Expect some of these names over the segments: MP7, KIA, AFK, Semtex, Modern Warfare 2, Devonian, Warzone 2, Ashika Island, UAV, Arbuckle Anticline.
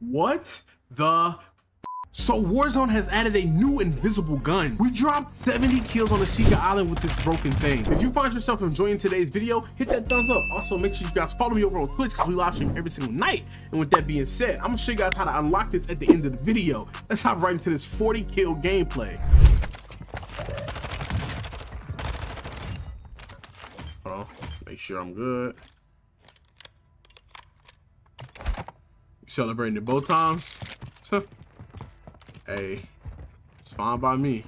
What the? So Warzone has added a new invisible gun. We dropped 70 kills on Ashika Island with this broken thing. If you find yourself enjoying today's video, hit that thumbs up. Also, make sure you guys follow me over on Twitch because we live stream every single night. And with that being said, I'm gonna show you guys how to unlock this at the end of the video. Let's hop right into this 40 kill gameplay. Hold on, make sure I'm good. Celebrating the bow times. Hey, it's fine by me.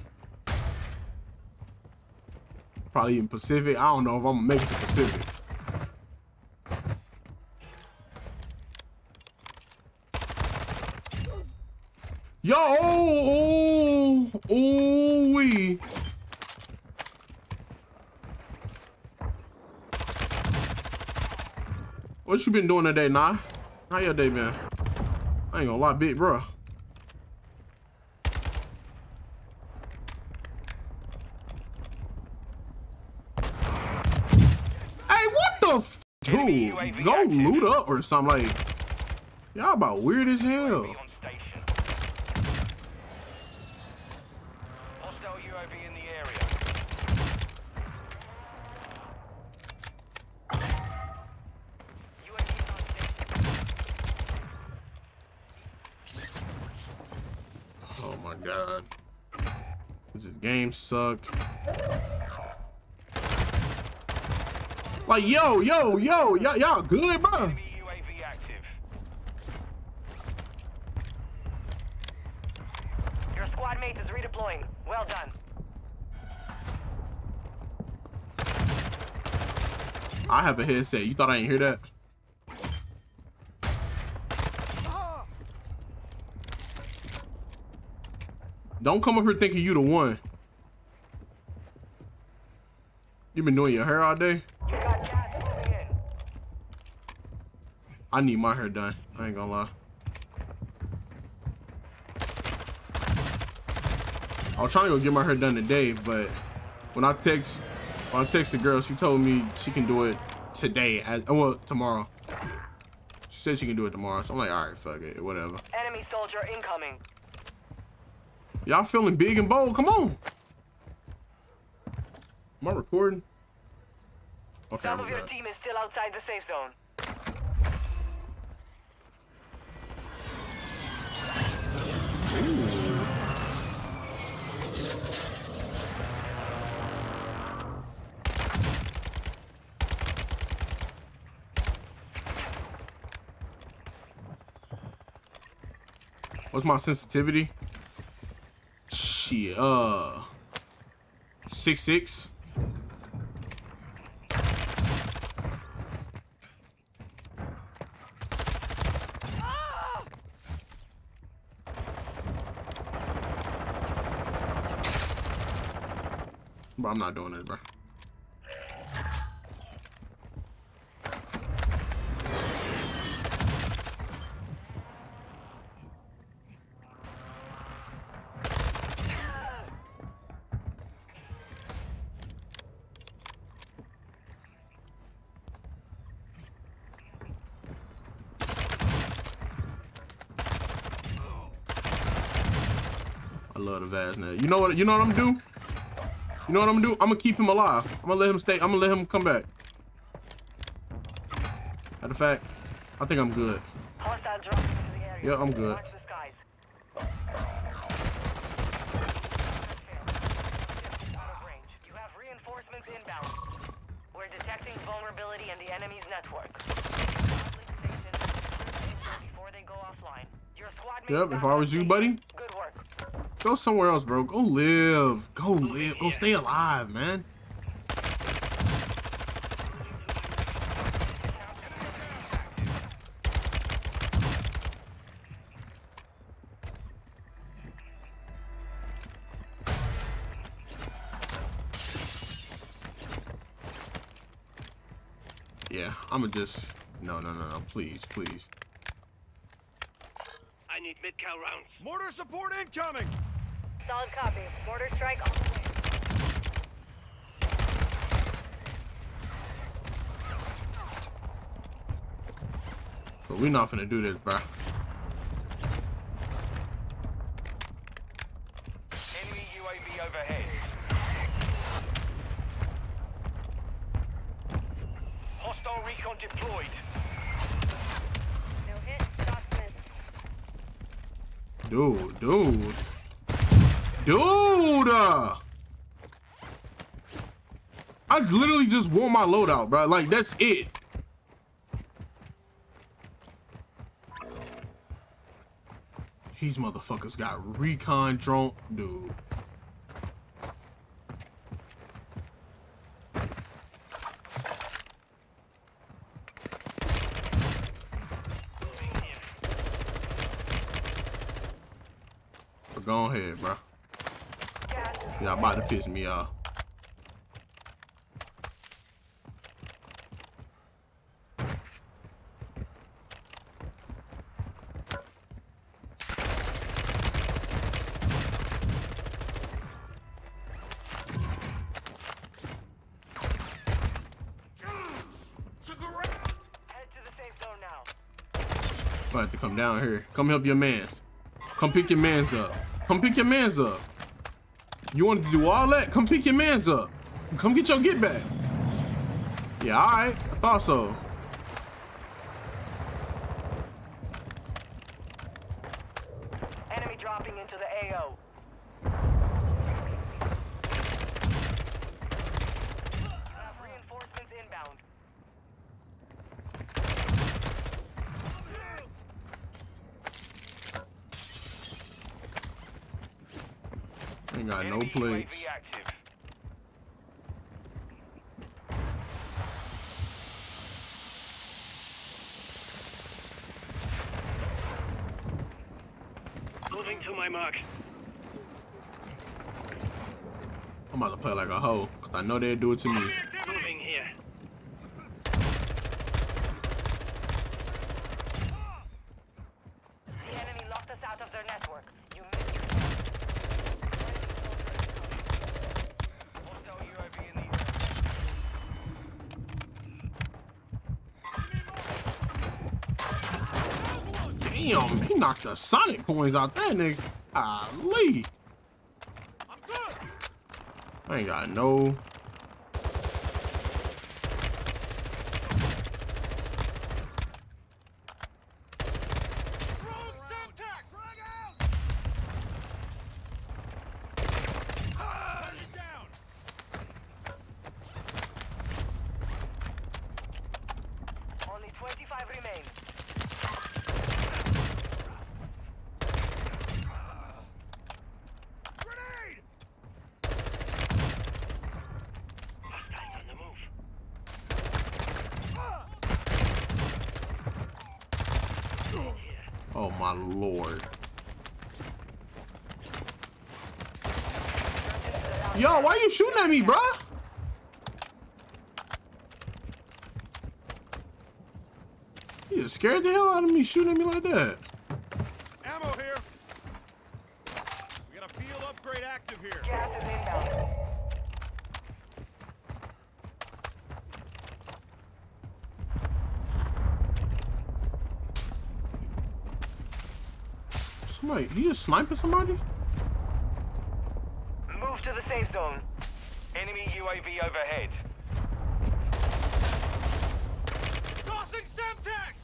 Probably in Pacific. I don't know if I'm gonna make it to Pacific. Yo, oh, wee. What you been doing today, Nah? How your day been? I ain't gonna lie, big bro. Dude, go loot up or something. Like, y'all about weird as hell. Oh my god, this game suck. Like, yo, y'all good, bro? Enemy UAV active. Your squad mate is redeploying. Well done. I have a headset. You thought I didn't hear that? Don't come up here thinking you the one. You've been doing your hair all day? I need my hair done. I ain't gonna lie. I was trying to go get my hair done today, but when I text the girl, she told me she can do it today. Well, tomorrow. She said she can do it tomorrow, so I'm like, all right, fuck it, whatever. Enemy soldier incoming. Y'all feeling big and bold? Come on. Am I recording? Okay. Some of your team is still outside the safe zone. What's my sensitivity? Shit, 6.6. Ah! But I'm not doing it, bro. Love the Vaz now. You know what I'm gonna do? You know what I'm gonna do? I'm gonna keep him alive. I'm gonna let him stay. I'm gonna let him come back. Matter of fact, I think I'm good. Yeah, I'm good. You have reinforcements inbound. We're detecting vulnerability in the enemy's network. Before they go offline. Your squad mates. Yep, if I was you, buddy. Go somewhere else, bro. Go live. Go live. Go stay alive, man. Yeah, I'ma just... No. Please, please. I need mid-cal rounds. Mortar support incoming! Solid copy. Mortar strike on the way. But we're not finna do this, bro. deployed. No hit, shot missed. Dude! I literally just want my loadout, bro. Like, that's it. These motherfuckers got recon drone, dude. But go ahead, bro. Y'all about to piss me off. Down here, come help your mans. Come pick your mans up. Come pick your mans up. You wanted to do all that? Come pick your mans up. Come get your get back. Yeah, all right. I thought so. Enemy dropping into the AO. Reinforcements inbound. Ain't got no plates. Moving to my mark. I'm about to play like a hoe, cause I know they'll do it to me. Moving here. The enemy locked us out of their network. You missed your damn, he knocked the Sonic coins out that nigga. Golly. I'm good. I ain't got no. Oh my lord. Yo, why you shooting at me, bruh? You just scared the hell out of me shooting at me like that. Ammo here. We got a field upgrade active here. Gas is inbound. Wait, you just sniping somebody? Move to the safe zone. Enemy UAV overhead. Tossing Semtex!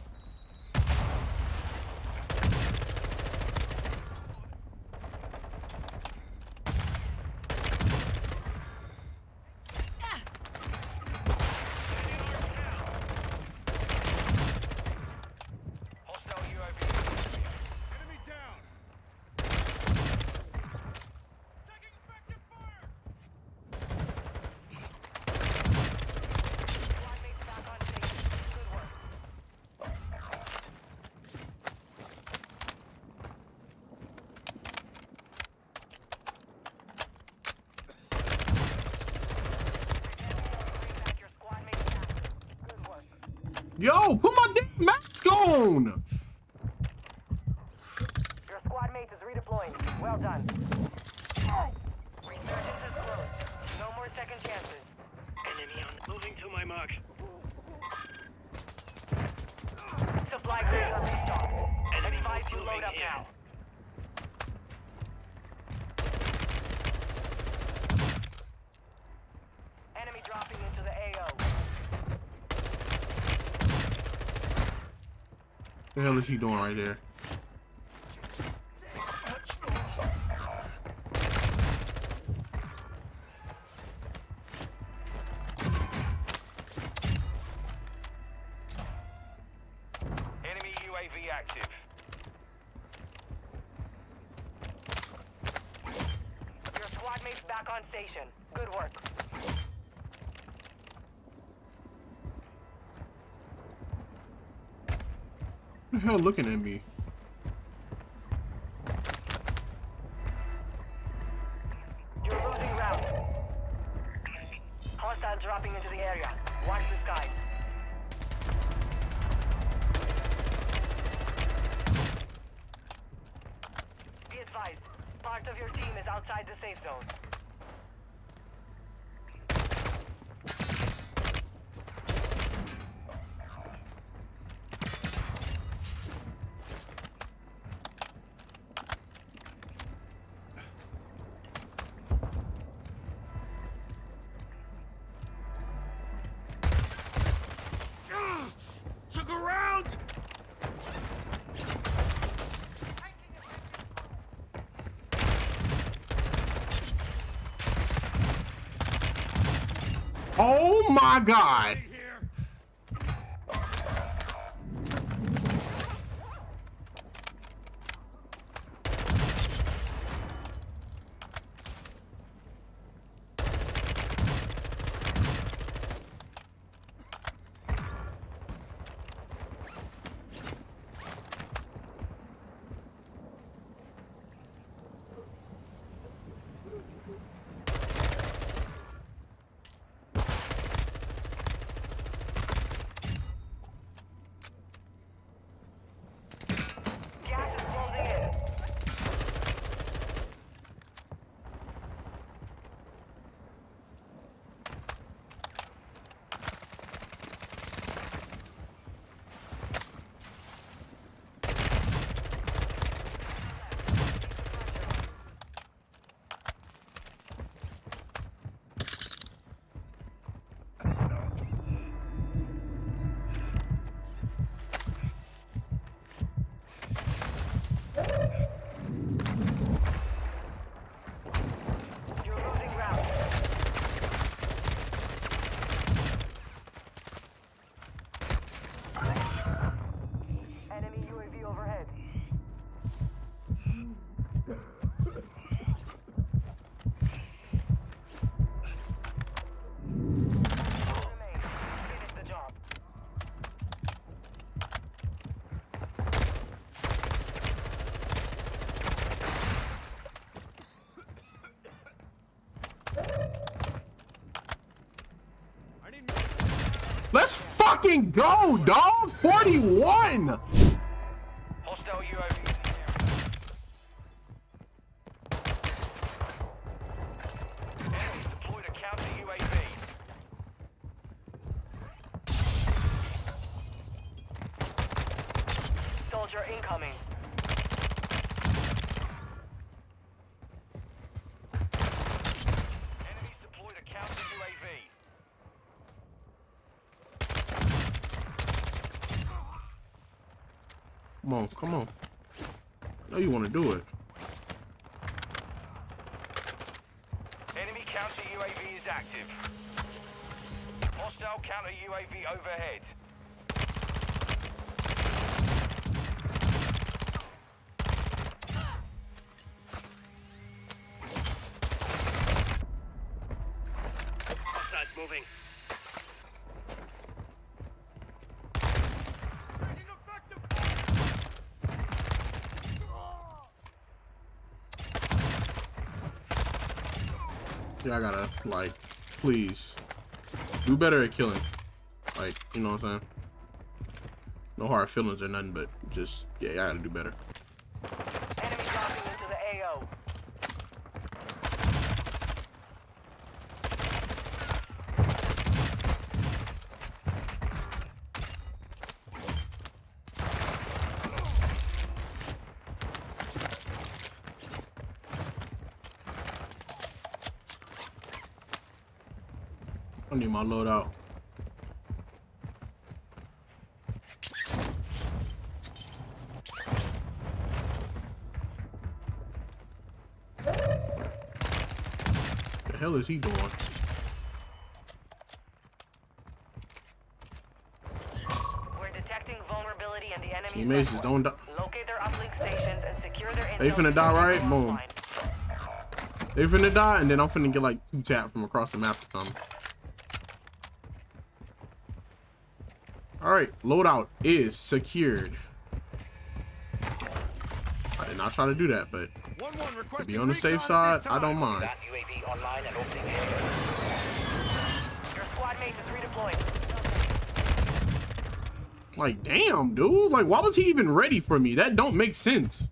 Yo, put my damn mask on! Your squad mate is redeploying. Well done. Resurgence is closed. No more second chances. Enemy on moving to my mark. Supply crates are restocked. Enemy advise you load up now. Enemy dropping into the AO. The hell is she doing right there? What the hell looking at me? You're losing ground. Hostile dropping into the area. Watch the sky. Be advised, part of your team is outside the safe zone. Oh my God. Let's fucking go, dog. 41. Hostile UAV. Enemy deployed a counter UAV. Soldier incoming. Enemies deployed a counter UAV. Come on, come on. I know you want to do it. Enemy counter UAV is active. Hostile counter UAV overhead. Hostiles moving. I gotta, like, please do better at killing. Like, you know what I'm saying? No hard feelings or nothing, but just, yeah, I gotta do better. Enemy dropping into the AO. I need my loadout. hell is he going? We're detecting vulnerability in the enemy. Teammates just don't die. Locate their uplink stations and secure their info. They finna die, right? Boom. They finna die, and then I'm finna get like 2 taps from across the map or something. Alright, loadout is secured. I did not try to do that, but to be on the safe side, I don't mind. Like, damn, dude. Like, why was he even ready for me? That don't make sense.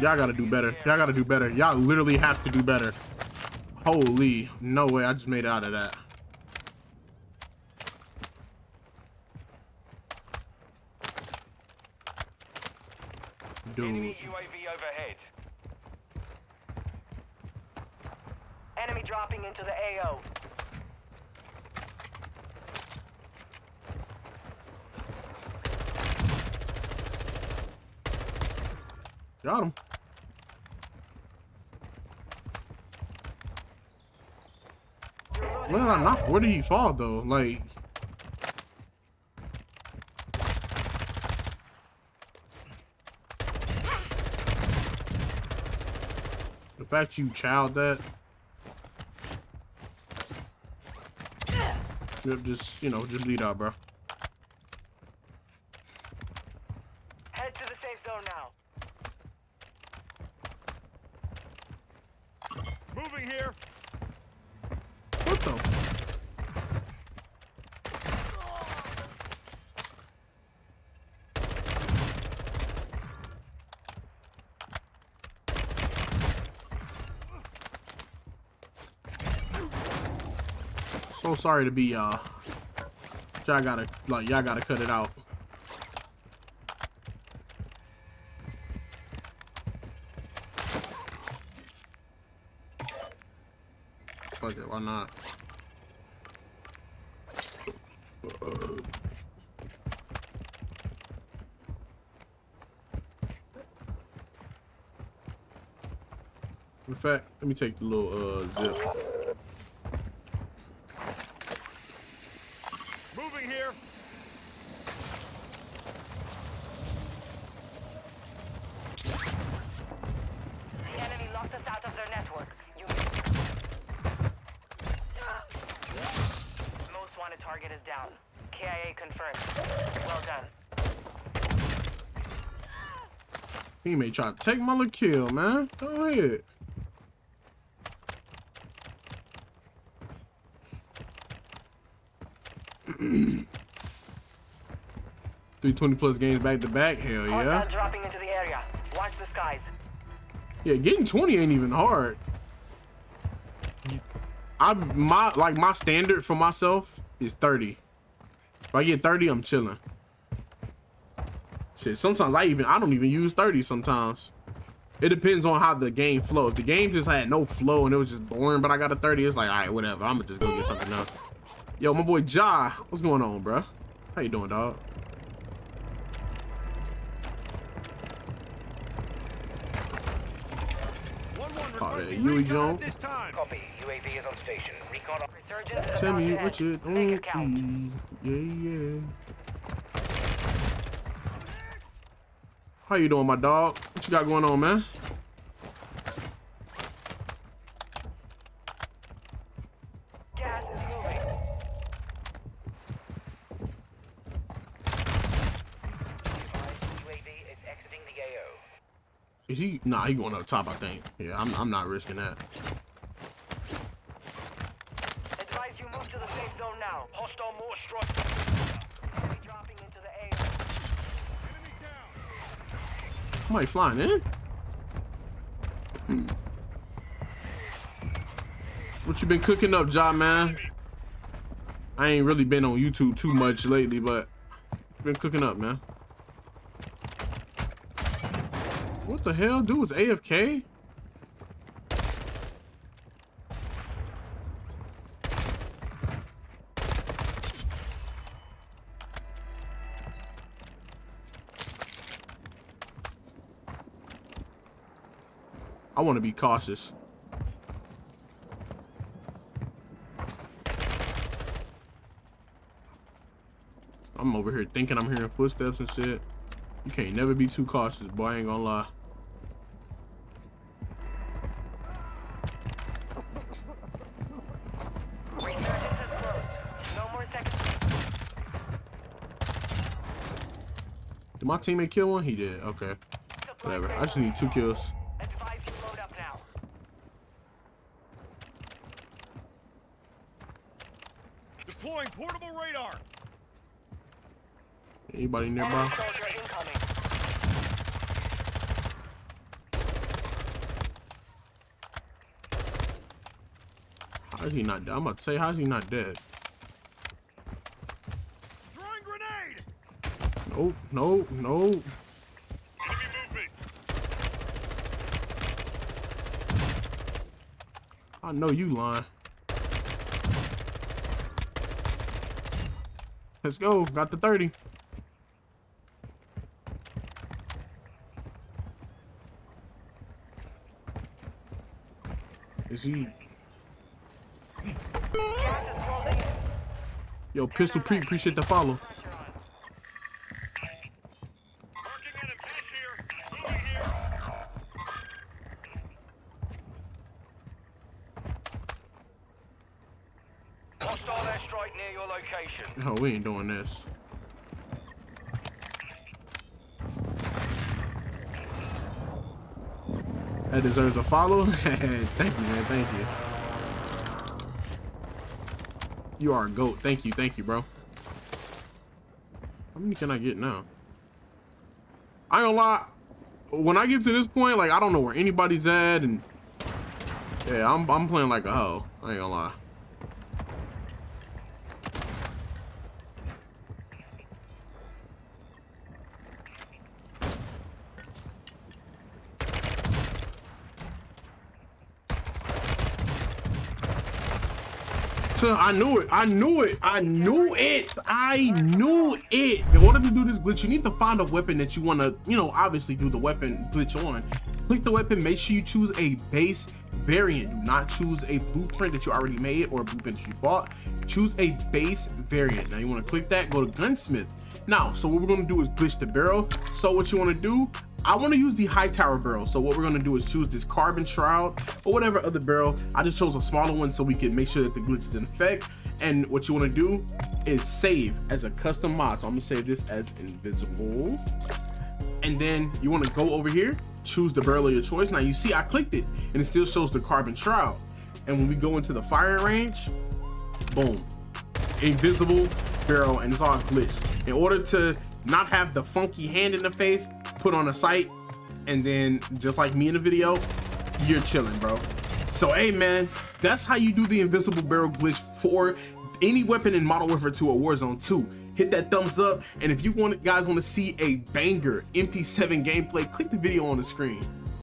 Y'all gotta do better. Y'all gotta do better. Y'all literally have to do better. Holy, no way. I just made it out of that. Dude. Enemy UAV overhead. Enemy dropping into the AO. Got him. Where did I knock? Where did he fall though? Like, the fact you chowed that. Yep, just, you know, just bleed out, bro. Head to the safe zone now. Moving here. What the f? So sorry to be y'all gotta cut it out. Fuck it, why not? In fact, let me take the little zip. Moving here. The enemy locked us out of their network. Target is down. KIA confirmed. Well done. He may try to take my little kill, man. Go ahead. +20 games back to back. Hell yeah. Dropping into the area. Watch the skies. Yeah, getting 20 ain't even hard. My standard for myself is 30. If I get 30, I'm chilling. Shit, sometimes I don't even use 30 sometimes. It depends on how the game flow. If the game just had no flow and it was just boring, but I got a 30, it's like, all right, whatever. I'm gonna just go get something else. Yo, my boy Ja, what's going on, bro? How you doing, dog? UAV Jones. Copy. UAV is on station. Recon on resurgence. Tell me what you do. Yeah. How you doing, my dog? What you got going on, man? Gas is moving. UAV is exiting the AO. Is he? Nah, he going up top, I think. Yeah, I'm not risking that. Advise you move to the safe zone now. Hostile more strike. Enemy dropping into the air. Enemy down. Somebody flying in? What you been cooking up, John, man? I ain't really been on YouTube too much lately, but you been cooking up, man. What the hell? Dude was AFK? I want to be cautious. I'm over here thinking I'm hearing footsteps and shit. You can't never be too cautious, boy. I ain't gonna lie. Did my teammate kill one? He did. Okay. Whatever. I just need 2 kills. Deploying portable radar. Anybody nearby? How is he not dead? I'm about to say, how is he not dead? Throwing grenade. Nope, nope, nope. Enemy movement. I know you lying. Let's go. Got the 30. Is he? Yo, Pistol Pete, appreciate the follow. No, we ain't doing this. That deserves a follow. Thank you, man. Thank you. You are a goat. Thank you. Thank you, bro. How many can I get now? I ain't gonna lie. When I get to this point, like, I don't know where anybody's at, and yeah, I'm playing like a hoe. I ain't gonna lie. I knew it. I knew it. I knew it. I knew it. In order to do this glitch, you need to find a weapon that you want to, you know, obviously do the weapon glitch on. Click the weapon. Make sure you choose a base variant. Do not choose a blueprint that you already made or a blueprint that you bought. Choose a base variant. Now you want to click that. Go to Gunsmith. Now, so what we're going to do is glitch the barrel. So what you want to do, I want to use the high tower barrel. So what we're going to do is choose this carbon shroud or whatever other barrel. I just chose a smaller one so we can make sure that the glitch is in effect. And what you want to do is save as a custom mod. So I'm going to save this as invisible. And then you want to go over here, choose the barrel of your choice. Now you see I clicked it and it still shows the carbon shroud. And when we go into the firing range, boom, invisible barrel, and it's all glitched. In order to not have the funky hand in the face, put on a sight, and then just like me in the video, you're chilling, bro. So hey man, that's how you do the invisible barrel glitch for any weapon in Modern Warfare 2 or Warzone 2. Hit that thumbs up, and if you guys want to see a banger MP7 gameplay, click the video on the screen.